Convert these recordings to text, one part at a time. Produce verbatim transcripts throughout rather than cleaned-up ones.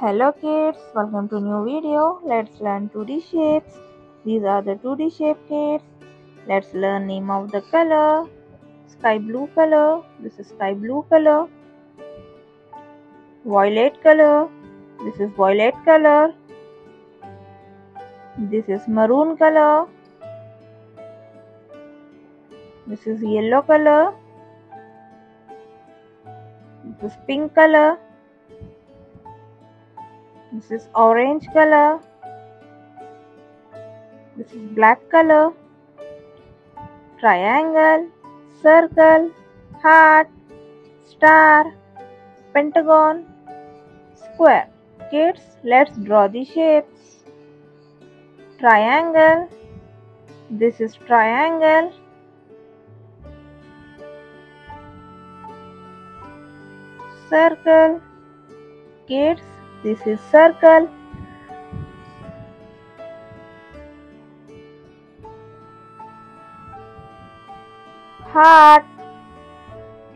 Hello kids, welcome to new video. Let's learn two D shapes. These are the two D shape kids. Let's learn name of the color. Sky blue color. This is sky blue color. Violet color. This is violet color. This is maroon color. This is yellow color. This is pink color. This is orange color. This is black color. Triangle, circle, heart, star, pentagon, square. Kids, let's draw the shapes. Triangle. This is triangle. Circle. Kids, this is circle. Heart.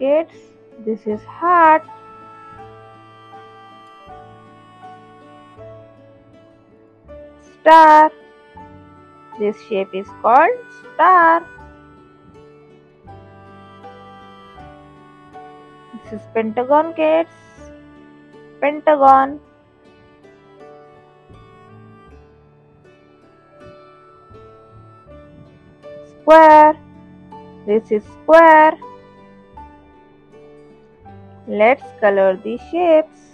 Kids, this is heart. Star. This shape is called star. This is pentagon, kids. Pentagon. Square. This is square. Let's color the shapes.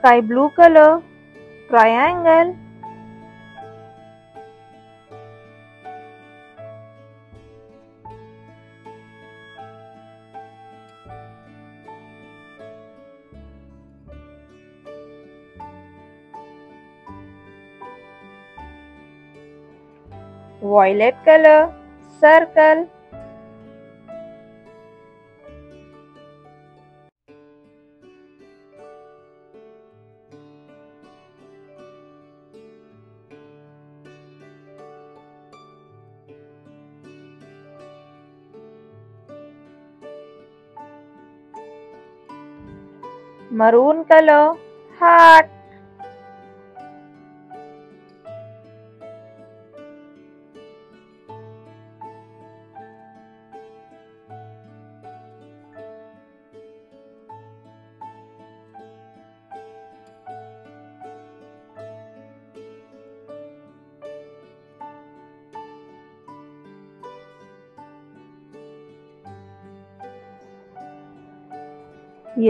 Sky blue color. Triangle. Violet color, circle. Maroon color, heart.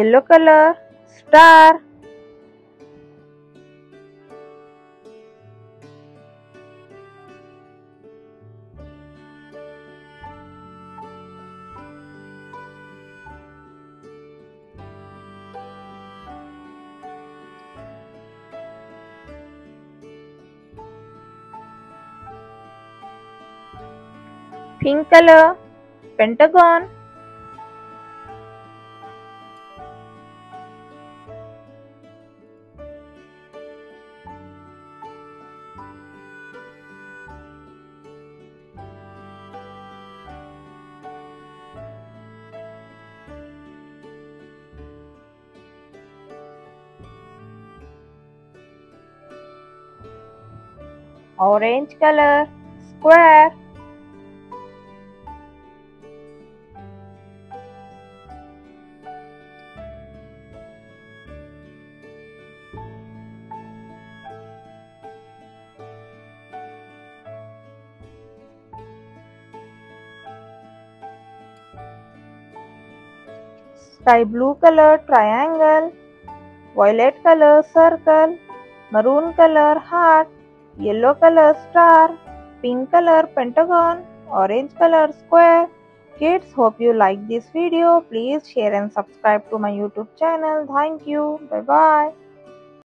Yellow color, star. Pink color, pentagon. Orange color, square. Sky blue color, triangle. Violet color, circle. Maroon color, heart. Yellow color star, pink color pentagon, orange color square. Kids, hope you like this video. Please share and subscribe to my YouTube channel. Thank you. Bye bye.